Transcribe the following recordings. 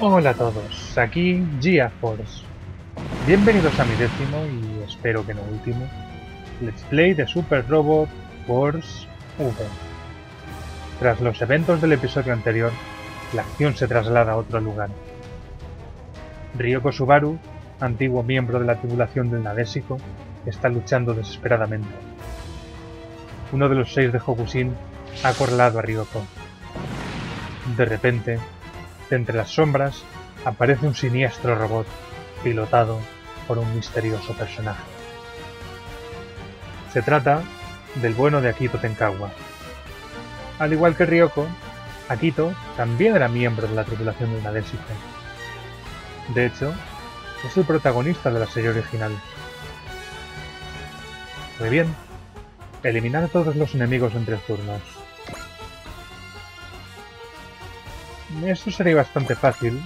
Hola a todos, aquí Gea Force. Bienvenidos a mi 10º y espero que no último Let's Play de Super Robot Wars V. Tras los eventos del episodio anterior, la acción se traslada a otro lugar. Ryoko Subaru, antiguo miembro de la tripulación del Nadesico, está luchando desesperadamente. Uno de los 6 de Hokushin ha acorralado a Ryoko. De repente, de entre las sombras, aparece un siniestro robot, pilotado por un misterioso personaje. Se trata del bueno de Akito Tenkawa. Al igual que Ryoko, Akito también era miembro de la tripulación de Nadesico. De hecho, es el protagonista de la serie original. Muy bien, eliminar a todos los enemigos en 3 turnos. Esto sería bastante fácil,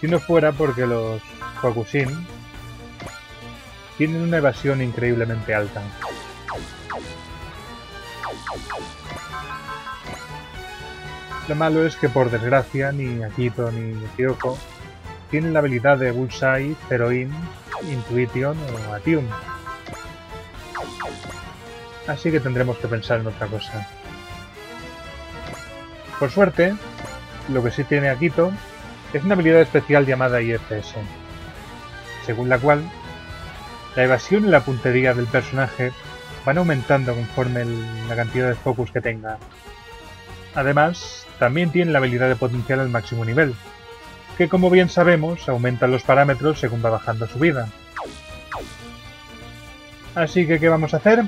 si no fuera porque los Hokushin tienen una evasión increíblemente alta. Lo malo es que, por desgracia, ni Akito ni Ryoko tienen la habilidad de Bullseye, Heroin, Intuition o Atium. Así que tendremos que pensar en otra cosa. Por suerte, lo que sí tiene Akito es una habilidad especial llamada IFS, según la cual la evasión y la puntería del personaje van aumentando conforme la cantidad de focus que tenga. Además, también tiene la habilidad de potencial al máximo nivel, que como bien sabemos aumentan los parámetros según va bajando su vida. Así que, ¿qué vamos a hacer?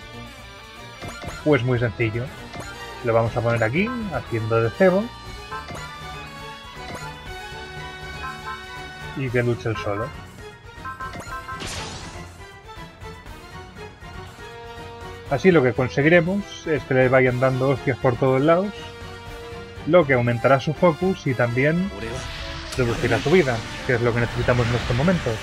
Pues muy sencillo. Lo vamos a poner aquí, haciendo de cebo. Y que luche el solo. Así lo que conseguiremos es que le vayan dando hostias por todos lados, lo que aumentará su focus y también reducirá su vida, que es lo que necesitamos en estos momentos.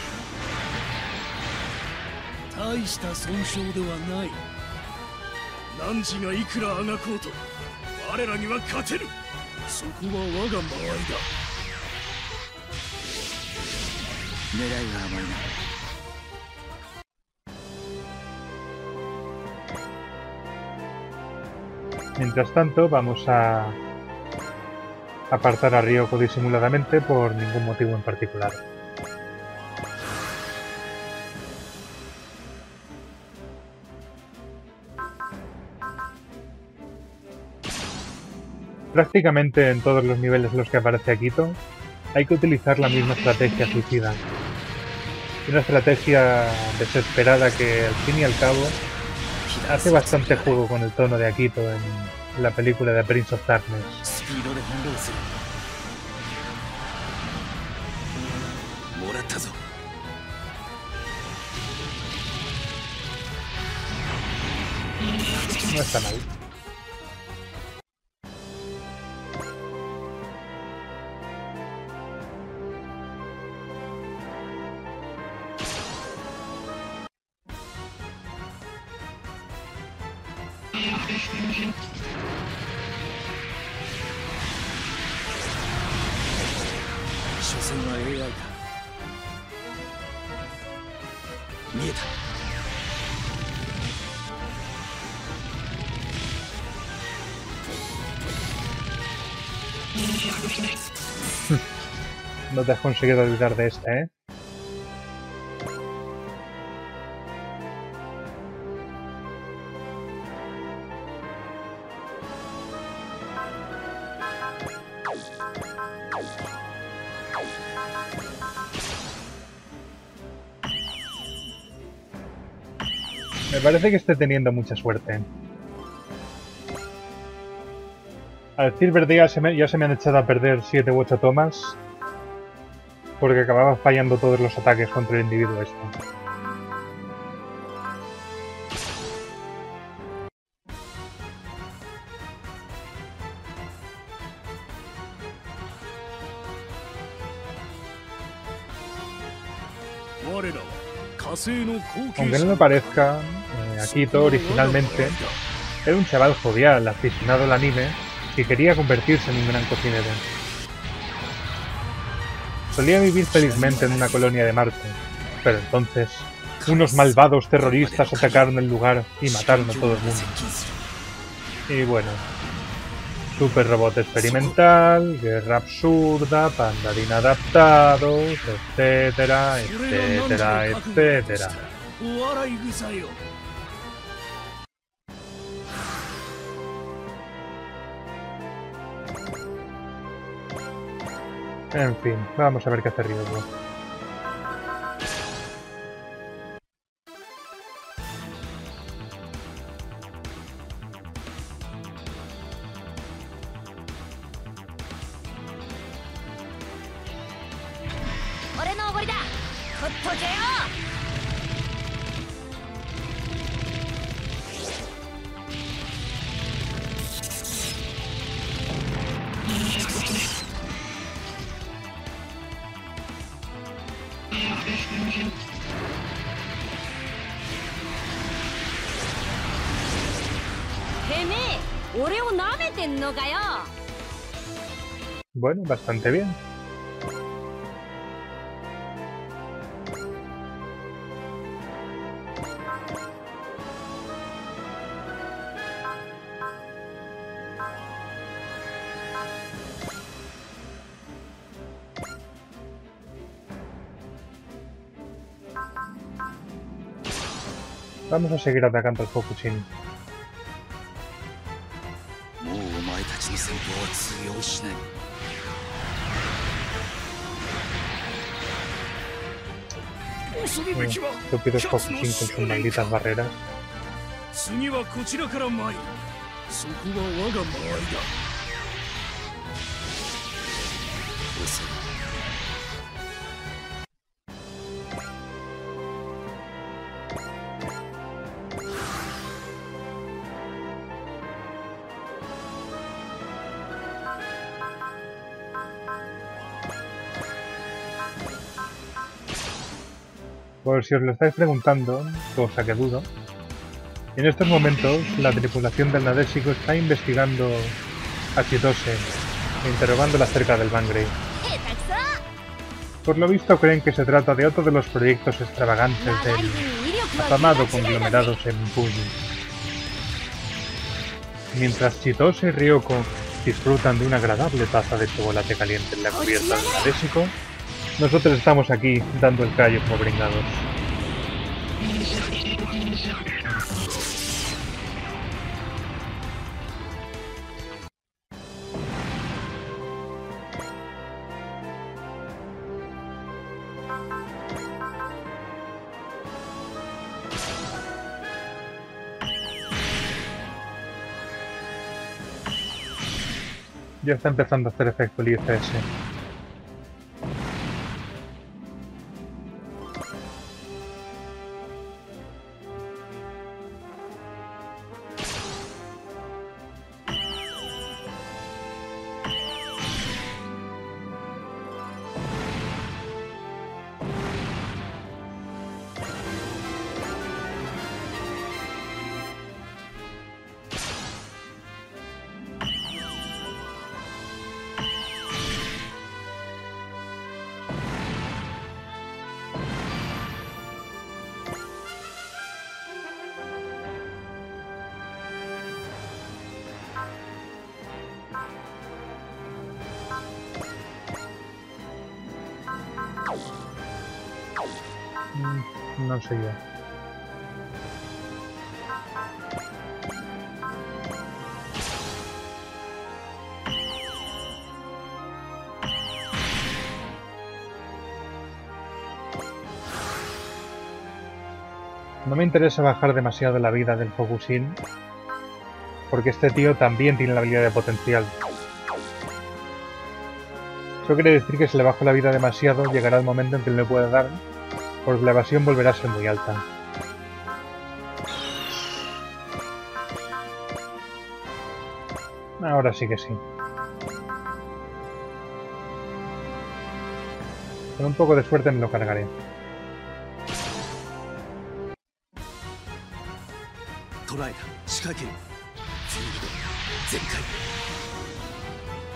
Mientras tanto, vamos a apartar a Ryoko disimuladamente por ningún motivo en particular. Prácticamente en todos los niveles en los que aparece Akito, hay que utilizar la misma estrategia suicida. Una estrategia desesperada que, al fin y al cabo, hace bastante juego con el tono de Akito en la película de Prince of Darkness. No está mal. No te has conseguido olvidar de esta, ¿eh? Me parece que esté teniendo mucha suerte. A decir verdad, ya se me han echado a perder 7 u 8 tomas porque acababa fallando todos los ataques contra el individuo este. Aunque no me parezca, Akito originalmente era un chaval jovial aficionado al anime y quería convertirse en un gran cocinero. Solía vivir felizmente en una colonia de Marte, pero entonces unos malvados terroristas atacaron el lugar y mataron a todo el mundo. Y bueno, Super Robot Experimental, Guerra Absurda, Pandarín Adaptados, etcétera, etcétera, etcétera. En fin, vamos a ver qué hace Ryoko. Bueno, bastante bien. Vamos a seguir atacando al Hokushin. Estúpido Hokushin con sus malditas barreras. Por si os lo estáis preguntando, cosa que dudo, en estos momentos la tripulación del Nadesico está investigando a Chitose e interrogándola acerca del Vanguard. Por lo visto creen que se trata de otro de los proyectos extravagantes del afamado conglomerado Senpuji. Mientras Chitose y Ryoko disfrutan de una agradable taza de chocolate caliente en la cubierta del Nadesico, nosotros estamos aquí dando el callo como brindados. Ya está empezando a hacer efecto el IFS. No sé yo. No me interesa bajar demasiado la vida del Hokushin, porque este tío también tiene la habilidad de potencial. Eso quiere decir que si le bajo la vida demasiado, llegará el momento en que le pueda dar, porque la evasión volverá a ser muy alta. Ahora sí que sí. Con un poco de suerte me lo cargaré.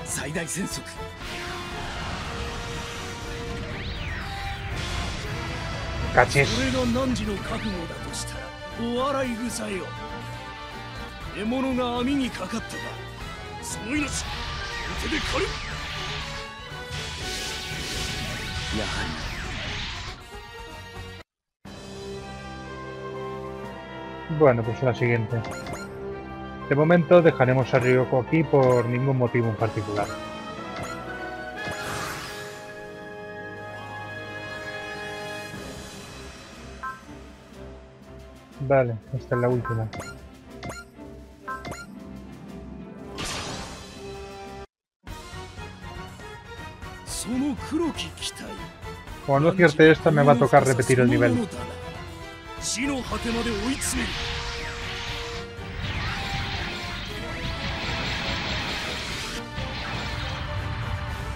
Saidai Sensuki. cachis. Bueno, pues la siguiente. De momento dejaremos a Ryoko aquí por ningún motivo en particular. Vale, esta es la última. Cuando acierte esta me va a tocar repetir el nivel.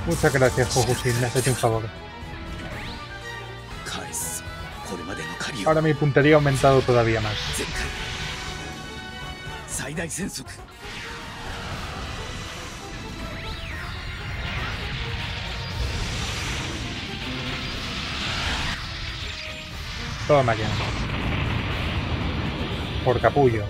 Muchas gracias, Hokushin, me has hecho un favor. Ahora mi puntería ha aumentado todavía más. Saidai Sensuki. Toma ya. Por capullo.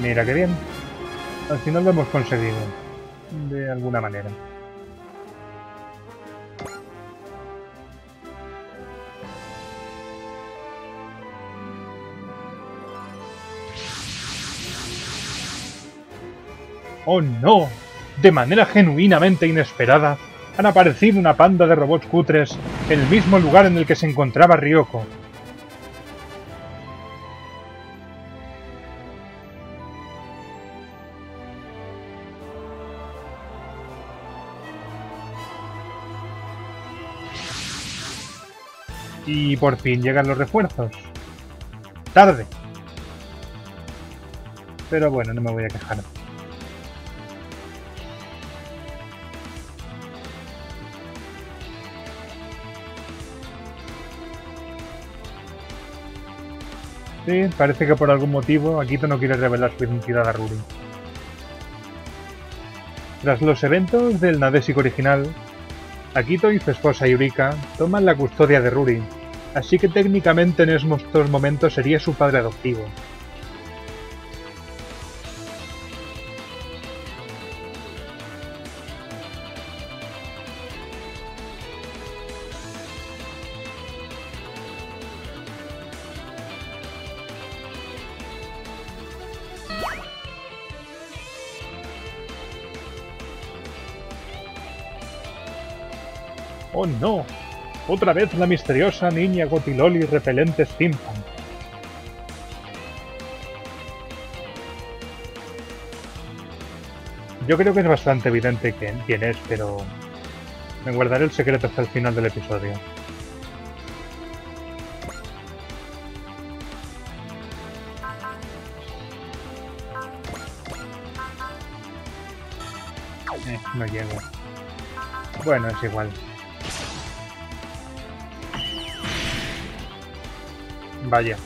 Mira qué bien. Al final lo hemos conseguido. De alguna manera. ¡Oh no! De manera genuinamente inesperada, han aparecido una panda de robots cutres en el mismo lugar en el que se encontraba Ryoko. Y por fin llegan los refuerzos. Tarde. Pero bueno, no me voy a quejar. Sí, parece que por algún motivo Akito no quiere revelar su identidad a Ruri. Tras los eventos del Nadesico original, Akito y su esposa Yurika toman la custodia de Ruri, así que técnicamente en estos momentos sería su padre adoptivo. ¡Oh no! Otra vez la misteriosa niña Gotiloli repelente Steampunk. Yo creo que es bastante evidente quién es, pero me guardaré el secreto hasta el final del episodio. No llego. Bueno, es igual. Vaya.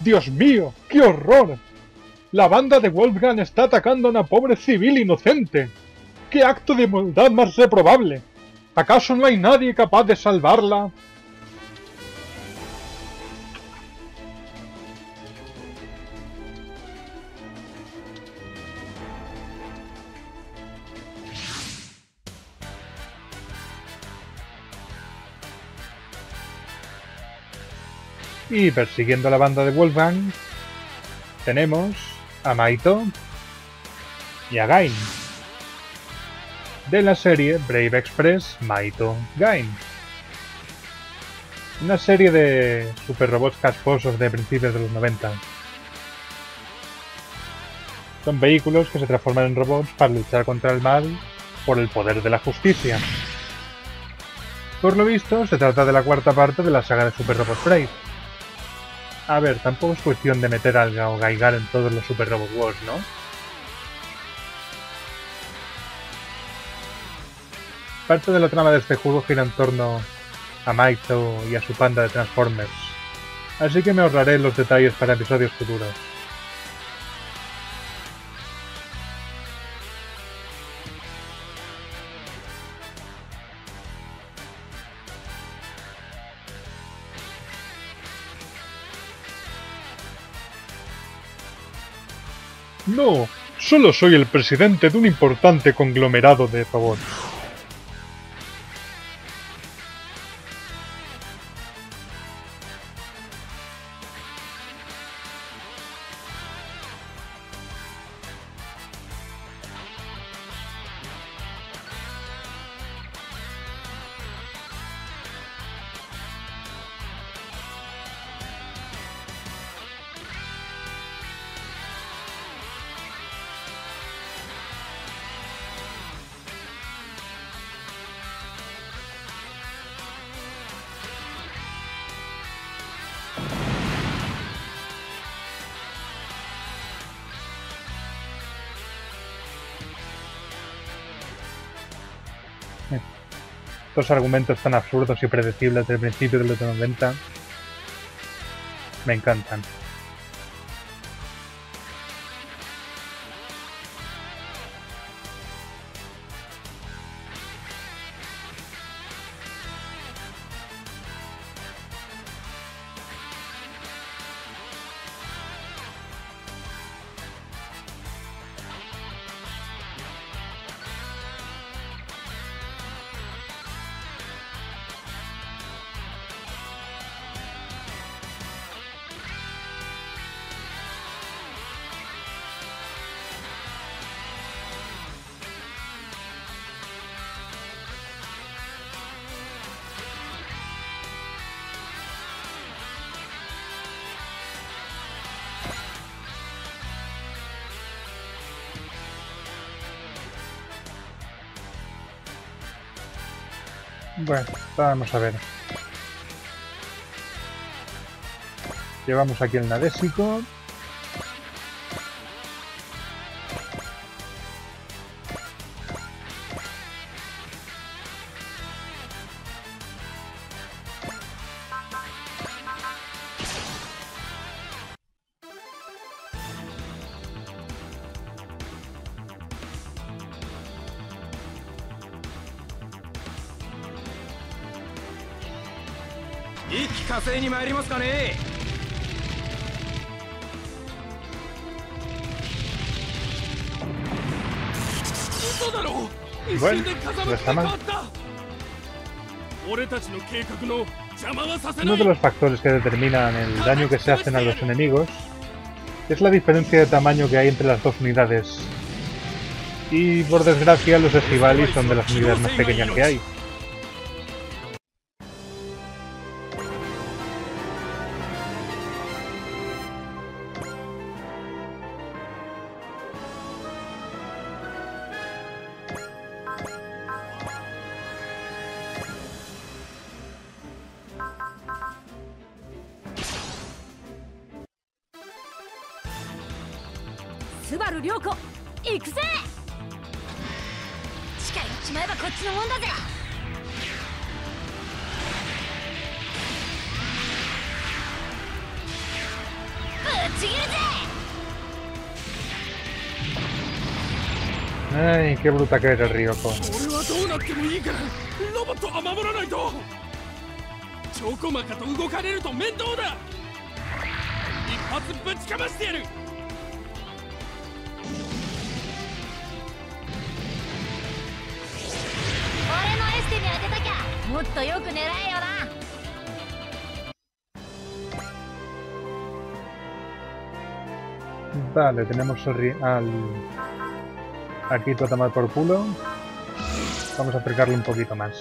¡Dios mío! ¡Qué horror! La banda de Wolfgang está atacando a una pobre civil inocente. ¡Qué acto de maldad más reprobable! ¿Acaso no hay nadie capaz de salvarla? Y persiguiendo a la banda de Wolfgang, tenemos a Maito y a Gain. de la serie Brave Express, Maito, Gain. Una serie de superrobots casposos de principios de los 90. Son vehículos que se transforman en robots para luchar contra el mal por el poder de la justicia. Por lo visto, se trata de la cuarta parte de la saga de Super Robot Brave. A ver, tampoco es cuestión de meter al Gaogaigano en todos los Super Robot Wars, ¿no? Parte de la trama de este juego gira en torno a Maito y a su panda de Transformers, así que me ahorraré los detalles para episodios futuros. No, solo soy el presidente de un importante conglomerado de robots. Estos argumentos tan absurdos y predecibles del principio de los 90 me encantan. Bueno, vamos a ver. Llevamos aquí el Nadesico. Bueno, no está mal. Uno de los factores que determinan el daño que se hacen a los enemigos es la diferencia de tamaño que hay entre las dos unidades. Y por desgracia los Estebadis son de las unidades más pequeñas que hay. Ay, qué bruta que eres, Ryoko. Vale, tenemos al... Akito a tomar por culo. Vamos a acercarlo un poquito más.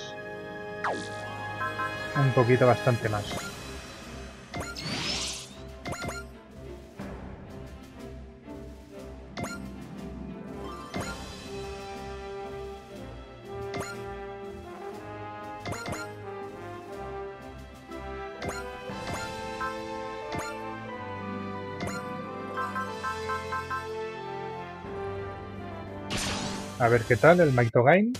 Un poquito, bastante más. A ver qué tal el Maito Gain.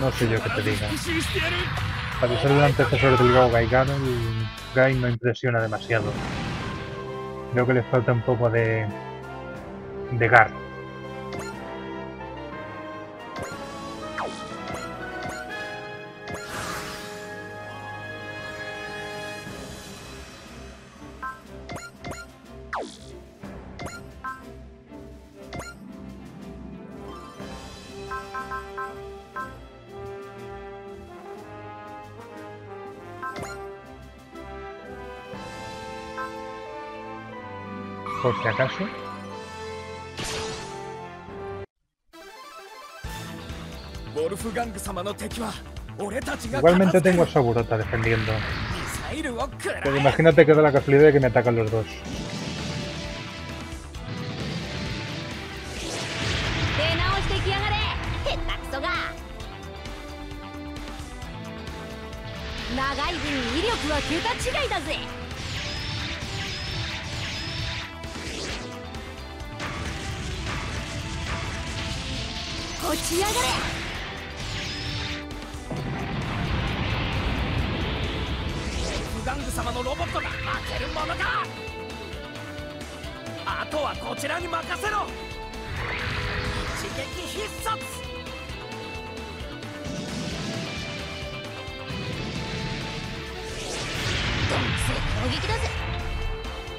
No sé yo qué te diga. Para ser el antecesor del Gaogaigano, el Gain no impresiona demasiado. Creo que le falta un poco de garra. Por si acaso. Igualmente tengo a Saburota defendiendo. Pero imagínate que da la casualidad de que me atacan los dos.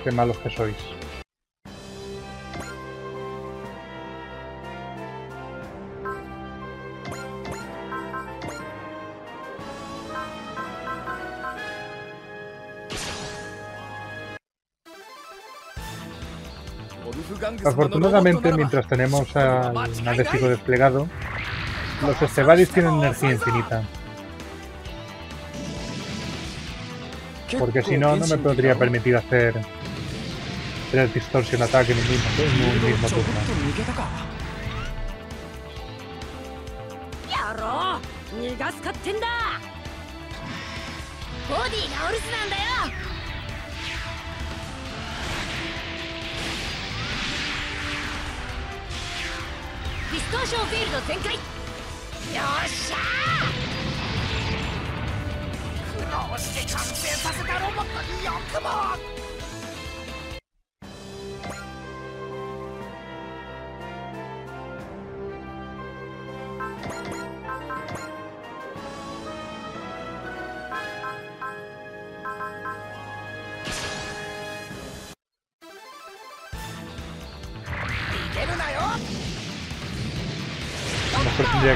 Qué malos que sois. Afortunadamente, mientras tenemos al Nadesico desplegado, los Estebadis tienen energía infinita. Porque si no, no me podría permitir hacer el Distortion Attack en el mismo turno. Distortion Field 展開。よっしゃー。苦労して完成させたロボットによくも。逃げるなよ。A lo mejor tendría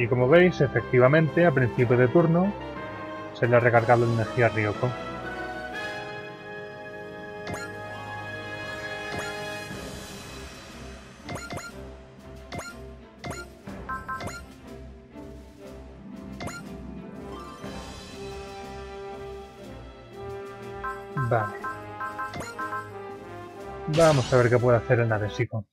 Y como veis, efectivamente, a principio de turno se le ha recargado la energía a Ryoko. Vale. Vamos a ver qué puede hacer el Nadesico.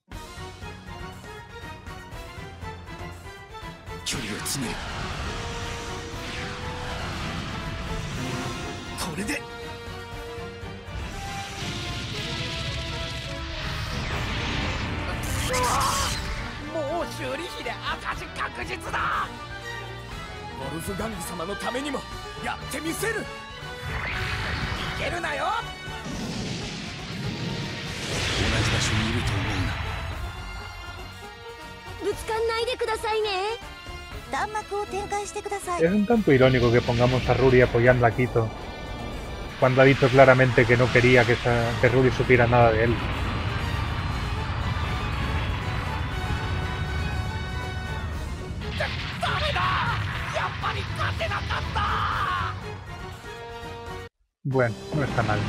Es un tanto irónico que pongamos a Ruri apoyando a Akito cuando ha dicho claramente que no quería que Ruri supiera nada de él. Bueno, no está mal.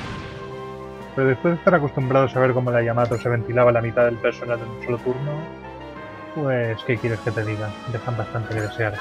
Pero después de estar acostumbrados a ver cómo la Yamato se ventilaba la mitad del personal en un solo turno, pues ¿qué quieres que te diga? Dejan bastante que desear.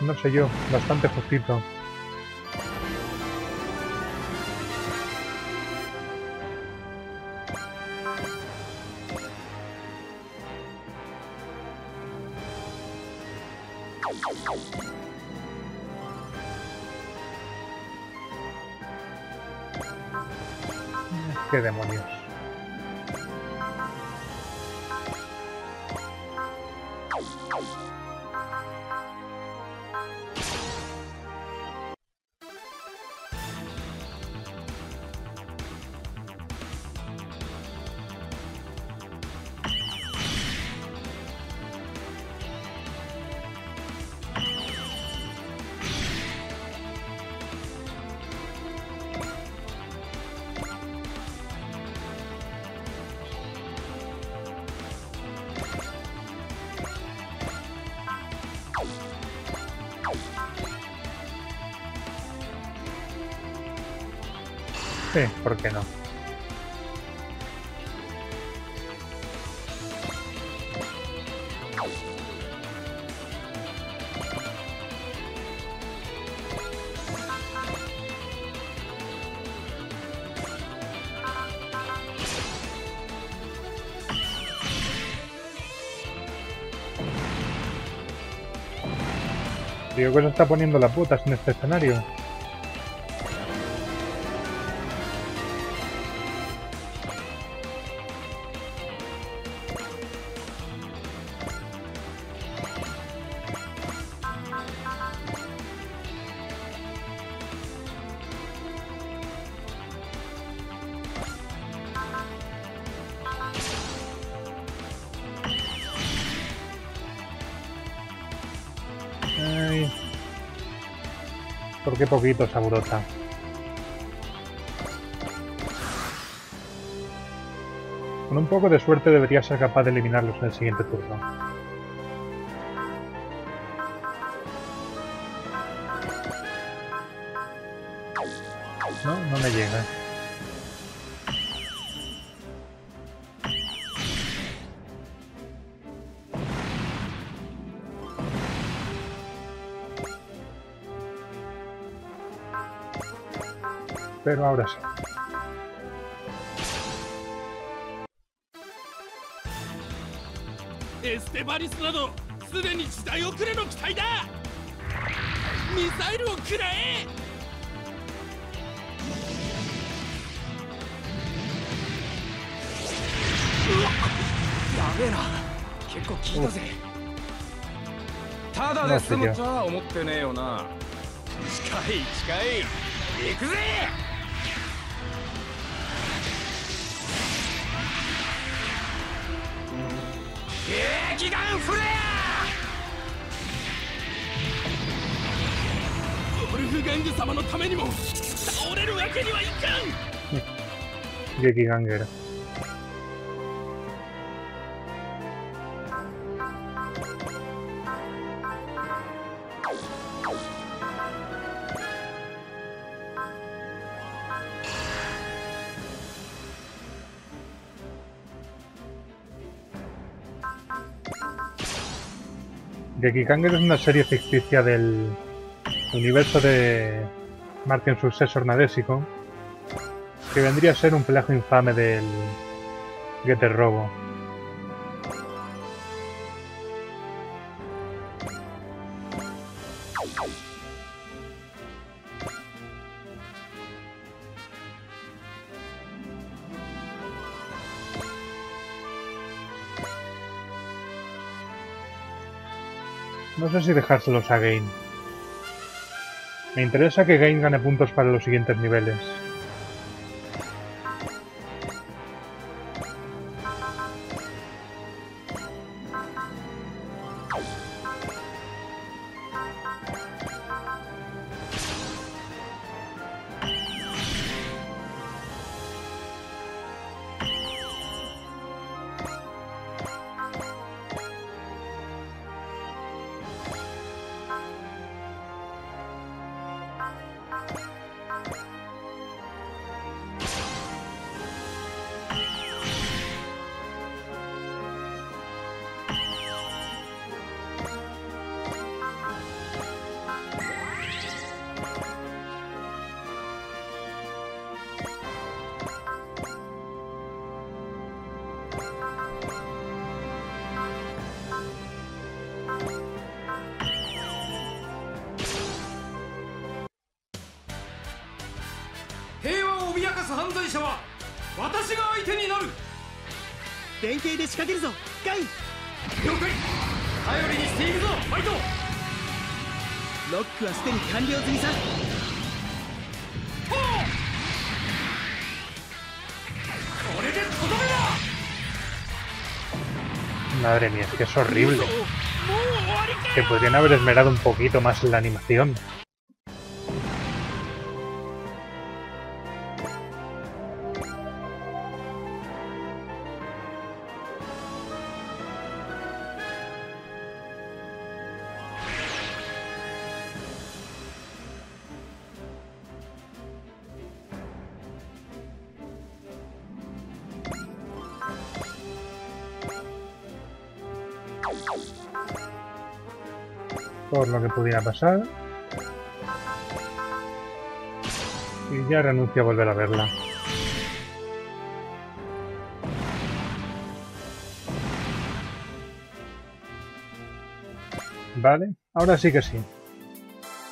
No sé yo, bastante justito. ¡Qué demonios! Sí, ¿por qué no? Digo que se está poniendo las putas en este escenario. Qué poquito, Saburota. Con un poco de suerte debería ser capaz de eliminarlos en el siguiente turno. No, no me llega. Pero ahora sí. Estebadis, DeKikanger. DeKikanger es una serie ficticia del universo de Martin Successor Nadesico, que vendría a ser un plagio infame del Getter Robo. No sé si dejárselos a Gain. Me interesa que Gain gane puntos para los siguientes niveles. Madre mía, es que es horrible. Se podrían haber esmerado un poquito más en la animación. Por lo que pudiera pasar. Y ya renuncio a volver a verla. Vale, ahora sí que sí.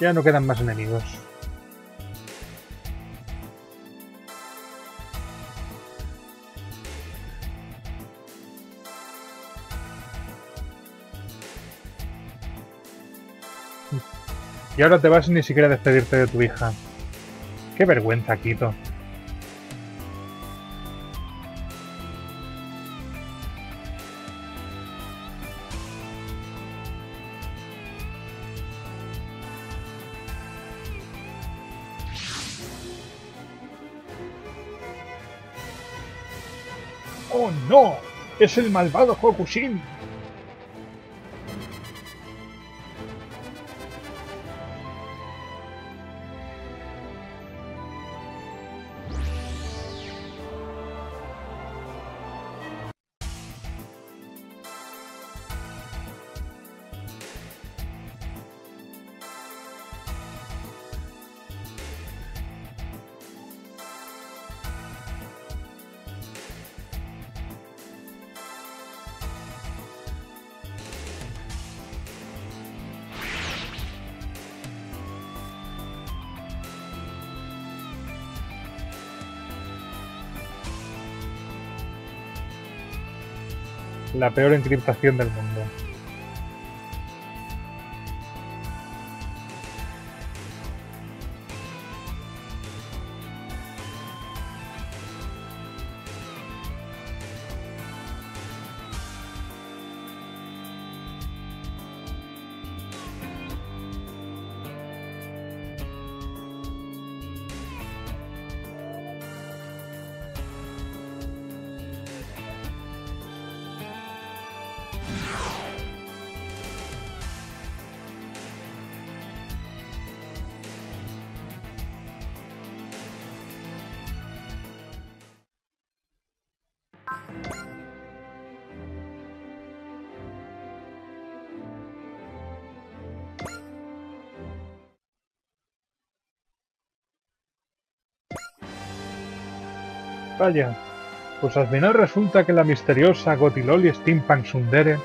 Ya no quedan más enemigos. Y ahora te vas ni siquiera a despedirte de tu hija. ¡Qué vergüenza, Akito! ¡Oh no! ¡Es el malvado Hokushin! la peor encriptación del mundo. Vaya, pues al final resulta que la misteriosa Gotiloli Steampunk Tsundere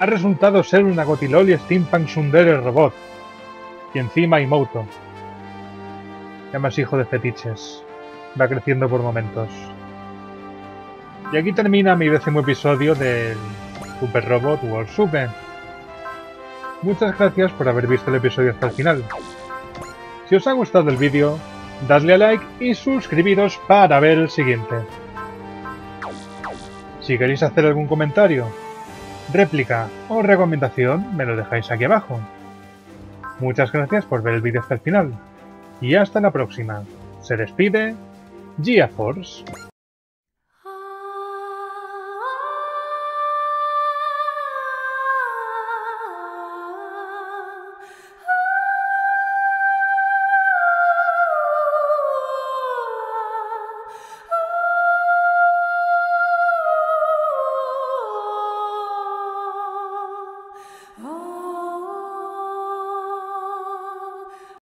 ha resultado ser una Gotiloli Steampunk Tsundere robot, y encima Maito. Ya más hijo de fetiches, va creciendo por momentos. Y aquí termina mi 10º episodio del Super Robot Wars V. Muchas gracias por haber visto el episodio hasta el final. Si os ha gustado el vídeo, dadle a like y suscribiros para ver el siguiente. Si queréis hacer algún comentario, réplica o recomendación, me lo dejáis aquí abajo. Muchas gracias por ver el vídeo hasta el final. Y hasta la próxima. Se despide Gea Force.